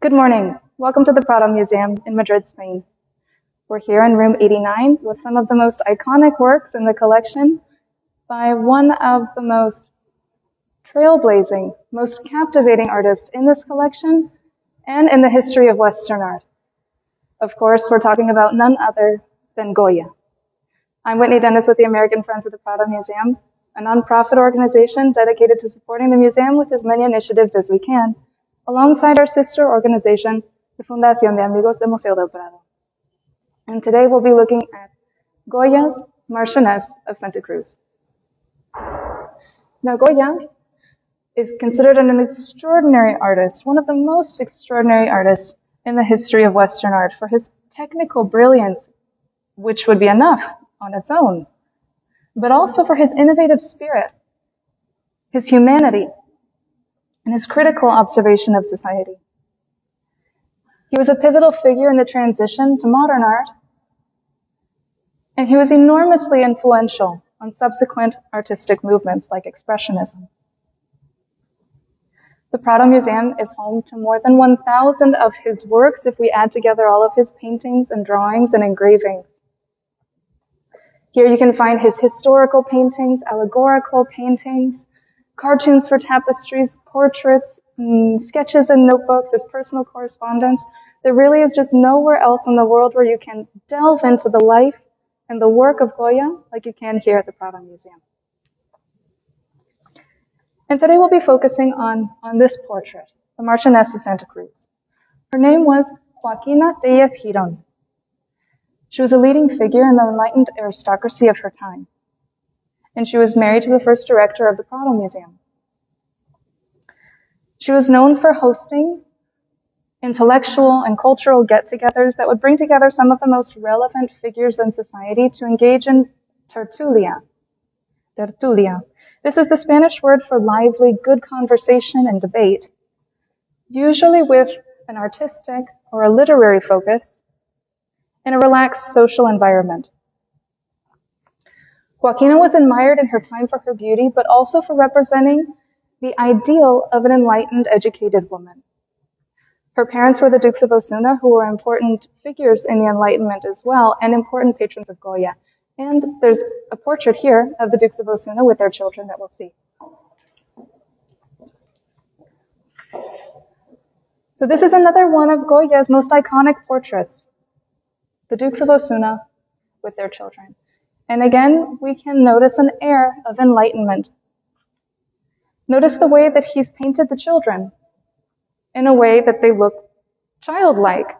Good morning. Welcome to the Prado Museum in Madrid, Spain. We're here in room 89 with some of the most iconic works in the collection by one of the most trailblazing, most captivating artists in this collection and in the history of Western art. Of course, we're talking about none other than Goya. I'm Whitney Dennis with the American Friends of the Prado Museum, a nonprofit organization dedicated to supporting the museum with as many initiatives as we can, alongside our sister organization, the Fundación de Amigos del Museo del Prado. And today we'll be looking at Goya's Marchioness of Santa Cruz. Now, Goya is considered an extraordinary artist, one of the most extraordinary artists in the history of Western art for his technical brilliance, which would be enough on its own, but also for his innovative spirit, his humanity, and his critical observation of society. He was a pivotal figure in the transition to modern art, and he was enormously influential on subsequent artistic movements like Expressionism. The Prado Museum is home to more than 1,000 of his works if we add together all of his paintings and drawings and engravings. Here you can find his historical paintings, allegorical paintings, cartoons for tapestries, portraits, sketches and notebooks, his personal correspondence. There really is just nowhere else in the world where you can delve into the life and the work of Goya like you can here at the Prado Museum. And today we'll be focusing on this portrait, the Marchioness of Santa Cruz. Her name was Joaquina Tellez-Hirón. She was a leading figure in the enlightened aristocracy of her time, and she was married to the first director of the Prado Museum. She was known for hosting intellectual and cultural get-togethers that would bring together some of the most relevant figures in society to engage in tertulia. Tertulia. This is the Spanish word for lively, good conversation and debate, usually with an artistic or a literary focus in a relaxed social environment. Joaquina was admired in her time for her beauty, but also for representing the ideal of an enlightened, educated woman. Her parents were the Dukes of Osuna, who were important figures in the Enlightenment as well, and important patrons of Goya. And there's a portrait here of the Dukes of Osuna with their children that we'll see. So this is another one of Goya's most iconic portraits, the Dukes of Osuna with their children. And again, we can notice an air of enlightenment. Notice the way that he's painted the children in a way that they look childlike.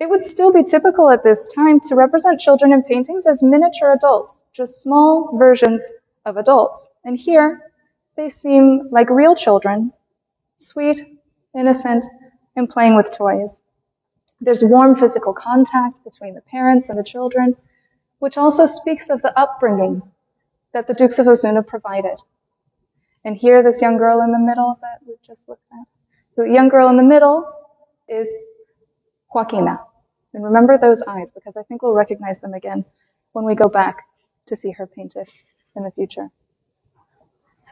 It would still be typical at this time to represent children in paintings as miniature adults, just small versions of adults. And here, they seem like real children, sweet, innocent, and playing with toys. There's warm physical contact between the parents and the children, which also speaks of the upbringing that the Dukes of Osuna provided. And here, this young girl in the middle that we just looked at, the young girl in the middle is Joaquina. And remember those eyes, because I think we'll recognize them again when we go back to see her painted in the future.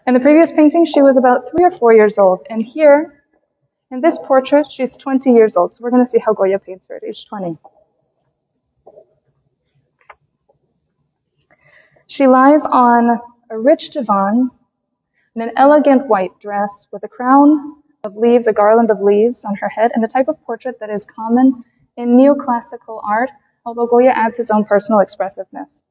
In the previous painting, she was about 3 or 4 years old. And here, in this portrait, she's 20 years old. So we're going to see how Goya paints her at age 20. She lies on a rich divan in an elegant white dress with a crown of leaves, a garland of leaves on her head, and the type of portrait that is common in neoclassical art, although Goya adds his own personal expressiveness.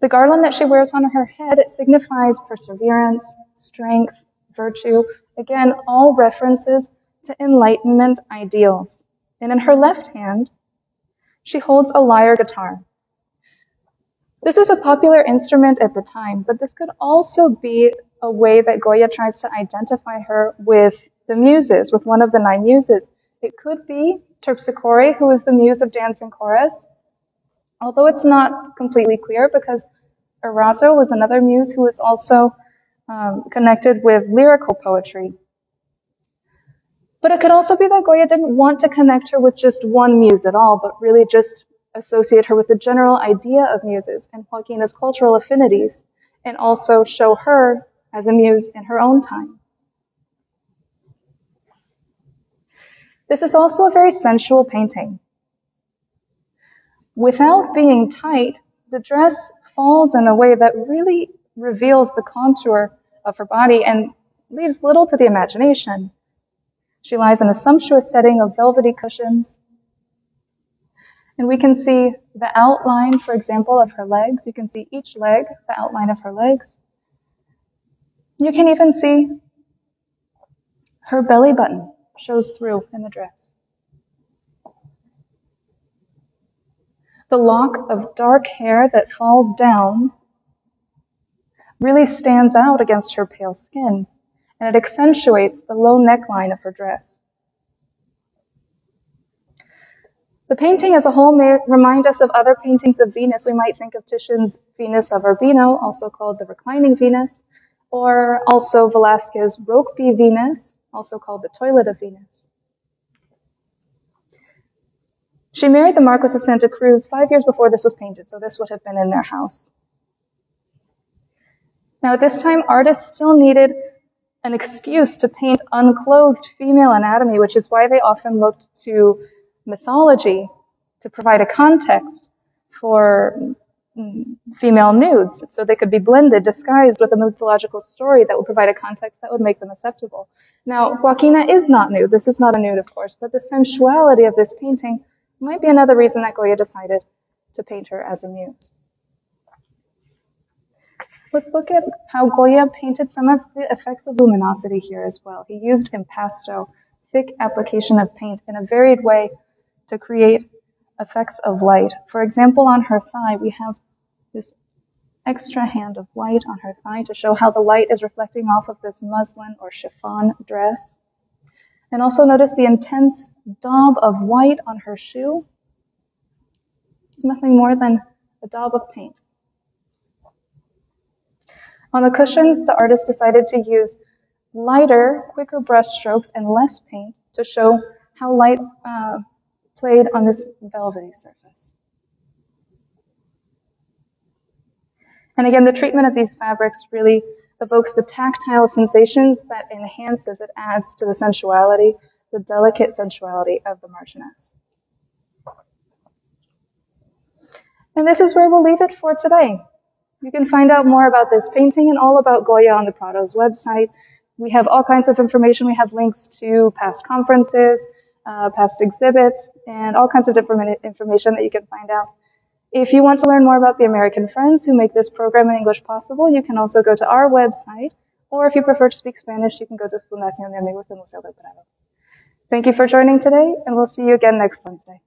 The garland that she wears on her head, it signifies perseverance, strength, virtue, again, all references to Enlightenment ideals. And in her left hand, she holds a lyre guitar. This was a popular instrument at the time, but this could also be a way that Goya tries to identify her with the muses, with one of the 9 muses. It could be Terpsichore, who is the muse of dance and chorus, although it's not completely clear because Erato was another muse who was also connected with lyrical poetry. But it could also be that Goya didn't want to connect her with just one muse at all, but really just associate her with the general idea of muses and Joaquina's cultural affinities, and also show her as a muse in her own time. This is also a very sensual painting. Without being tight, the dress falls in a way that really reveals the contour of her body and leaves little to the imagination. She lies in a sumptuous setting of velvety cushions. And we can see the outline, for example, of her legs. You can see each leg, the outline of her legs. You can even see her belly button shows through in the dress. The lock of dark hair that falls down really stands out against her pale skin, and it accentuates the low neckline of her dress. The painting as a whole may remind us of other paintings of Venus. We might think of Titian's Venus of Urbino, also called the Reclining Venus, or also Velázquez's Rokeby Venus, also called the Toilet of Venus. She married the Marquis of Santa Cruz 5 years before this was painted, so this would have been in their house. Now at this time, artists still needed an excuse to paint unclothed female anatomy, which is why they often looked to mythology to provide a context for female nudes, so they could be blended, disguised with a mythological story that would provide a context that would make them acceptable. Now, Joaquina is not nude. This is not a nude, of course, but the sensuality of this painting might be another reason that Goya decided to paint her as a muse. Let's look at how Goya painted some of the effects of luminosity here as well. He used impasto, thick application of paint, in a varied way to create effects of light. For example, on her thigh, we have this extra hand of white on her thigh to show how the light is reflecting off of this muslin or chiffon dress. And also notice the intense daub of white on her shoe. It's nothing more than a daub of paint. On the cushions, the artist decided to use lighter, quicker brush strokes and less paint to show how light played on this velvety surface. And again, the treatment of these fabrics really evokes the tactile sensations that enhances, it adds to the sensuality, the delicate sensuality of the Marchioness. And this is where we'll leave it for today. You can find out more about this painting and all about Goya on the Prado's website. We have all kinds of information. We have links to past conferences, past exhibits, and all kinds of different information that you can find out. If you want to learn more about the American Friends who make this program in English possible, you can also go to our website, or if you prefer to speak Spanish, you can go to Fundación de Amigos del Museo del Prado. Thank you for joining today, and we'll see you again next Wednesday.